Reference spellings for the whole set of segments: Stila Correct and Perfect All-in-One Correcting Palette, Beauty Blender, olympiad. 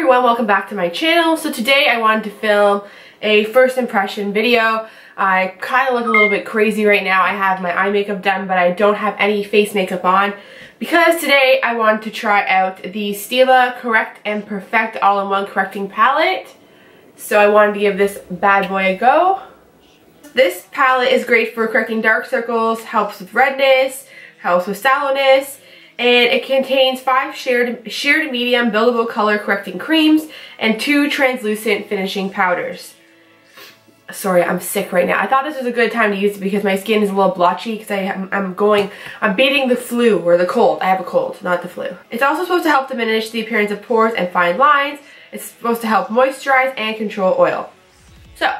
everyone, welcome back to my channel. So today I wanted to film a first impression video. I kind of look a little bit crazy right now. I have my eye makeup done, but I don't have any face makeup on because today I wanted to try out the Stila Correct and Perfect All-in-One Correcting Palette. So I wanted to give this bad boy a go. This palette is great for correcting dark circles, helps with redness, helps with sallowness, and it contains 5 sheer to medium buildable color correcting creams and 2 translucent finishing powders. Sorry, I'm sick right now. I thought this was a good time to use it because my skin is a little blotchy because I'm beating the flu or the cold. I have a cold, not the flu. It's also supposed to help diminish the appearance of pores and fine lines. It's supposed to help moisturize and control oil. So,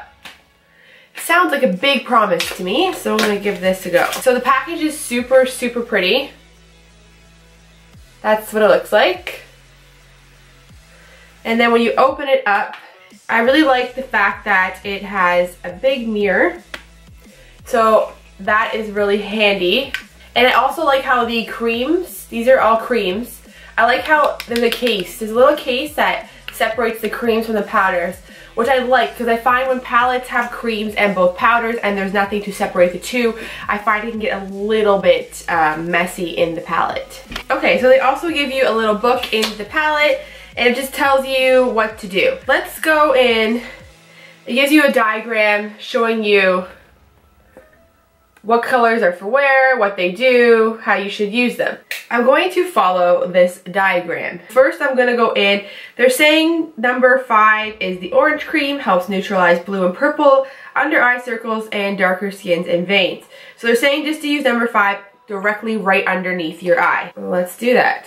sounds like a big promise to me, so I'm gonna give this a go. So the package is super, super pretty. That's what it looks like. And then when you open it up, I really like the fact that it has a big mirror. So that is really handy. And I also like how the creams, these are all creams. I like how there's a case. There's a little case that separates the creams from the powders, which I like because I find when palettes have creams and both powders and there's nothing to separate the two, I find it can get a little bit messy in the palette. Okay, so they also give you a little book in the palette and it just tells you what to do. Let's go in. It gives you a diagram showing you what colors are for where, what they do, how you should use them. I'm going to follow this diagram. First, I'm gonna go in. They're saying number 5 is the orange cream, helps neutralize blue and purple, under eye circles, and darker skins and veins. So they're saying just to use number 5 directly right underneath your eye. Let's do that.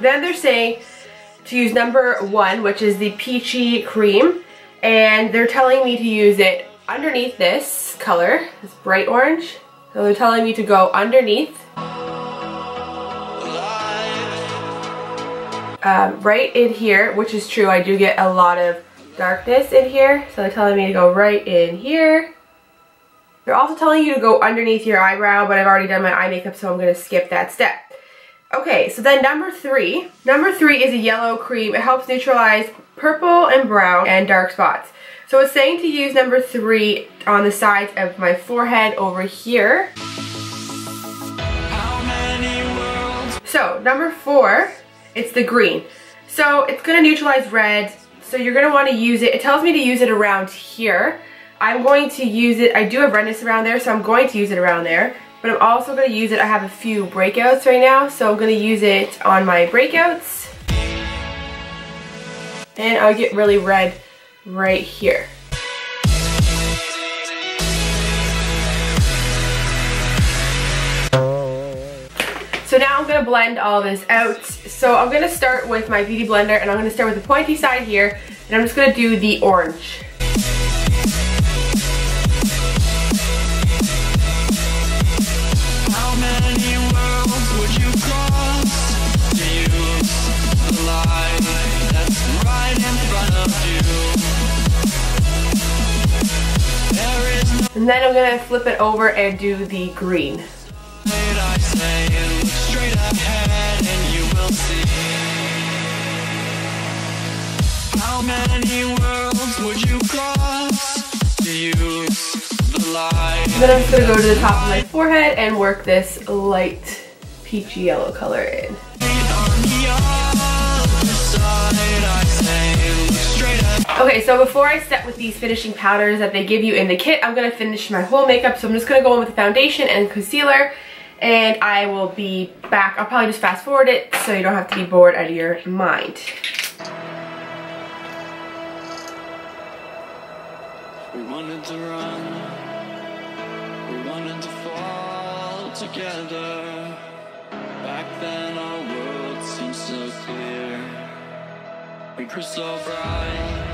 Then they're saying to use number 1, which is the peachy cream, and they're telling me to use it underneath this color, this bright orange. So they're telling me to go underneath, right in here, which is true. I do get a lot of darkness in here, so they're telling me to go right in here. They're also telling you to go underneath your eyebrow, but I've already done my eye makeup, so I'm going to skip that step. Okay, so then number three is a yellow cream. It helps neutralize purple and brown and dark spots. So it's saying to use number 3 on the sides of my forehead over here. So number 4, it's the green. So it's gonna neutralize red. So you're gonna wanna use it. It tells me to use it around here. I'm going to use it, I do have redness around there, so I'm going to use it around there. But I'm also going to use it, I have a few breakouts right now, so I'm going to use it on my breakouts. And I'll get really red right here. So now I'm going to blend all this out. So I'm going to start with my Beauty Blender, and I'm going to start with the pointy side here, and I'm just going to do the orange. And then I'm gonna flip it over and do the green. How many worlds would you cross to use the light? Then I'm just gonna go to the top of my forehead and work this light peachy yellow color in. Okay, so before I step with these finishing powders that they give you in the kit, I'm gonna finish my whole makeup. So I'm just gonna go in with the foundation and concealer, and I will be back. I'll probably just fast forward it so you don't have to be bored out of your mind. We wanted to run, we wanted to fall together. Back then our world seemed so clear. We were so bright.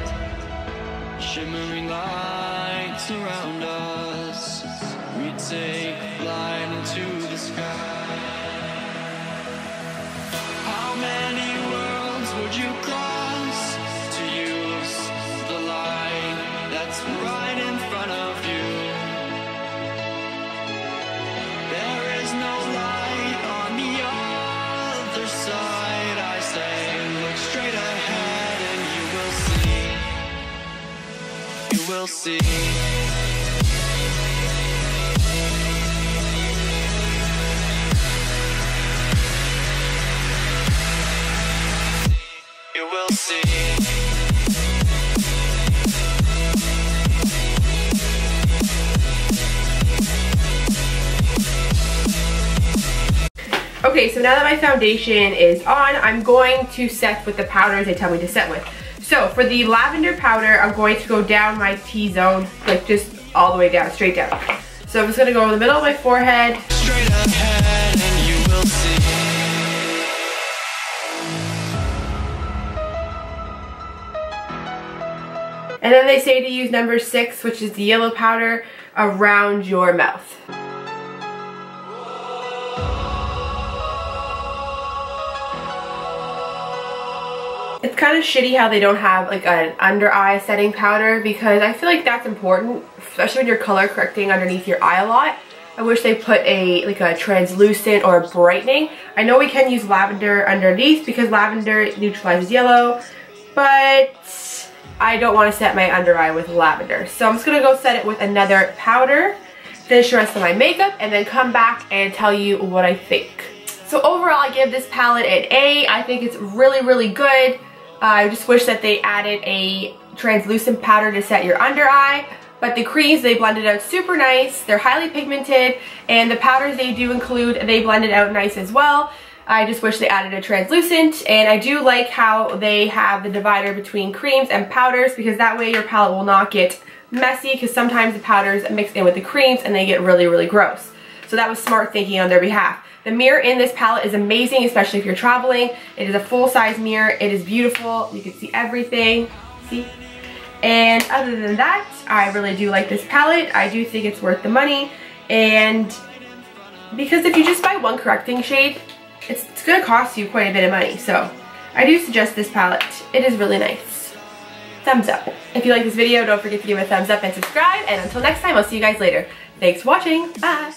Shimmering lights around us, we take flight into the sky. How many worlds would you cross to use the light that's right in will see. You will see. Okay, so now that my foundation is on, I'm going to set with the powders they tell me to set with. So for the lavender powder, I'm going to go down my T-zone, like just all the way down, straight down. So I'm just gonna go in the middle of my forehead. Straight up head and you will see. And then they say to use number 6, which is the yellow powder, around your mouth. It's kind of shitty how they don't have like an under eye setting powder, because I feel like that's important, especially when you're color correcting underneath your eye a lot. I wish they put a translucent or a brightening. I know we can use lavender underneath because lavender neutralizes yellow, but I don't want to set my under eye with lavender. So I'm just going to go set it with another powder, finish the rest of my makeup, and then come back and tell you what I think. So overall, I give this palette an A. I think it's really, really good. I just wish that they added a translucent powder to set your under eye, but the creams, they blended out super nice, they're highly pigmented, and the powders they do include, they blended out nice as well. I just wish they added a translucent, and I do like how they have the divider between creams and powders, because that way your palette will not get messy, because sometimes the powders mix in with the creams and they get really, really gross. So that was smart thinking on their behalf. The mirror in this palette is amazing, especially if you're traveling. It is a full-size mirror. It is beautiful. You can see everything. See? And other than that, I really do like this palette. I do think it's worth the money. And because if you just buy one correcting shade, it's going to cost you quite a bit of money. So I do suggest this palette. It is really nice. Thumbs up. If you like this video, don't forget to give it a thumbs up and subscribe. And until next time, I'll see you guys later. Thanks for watching. Bye.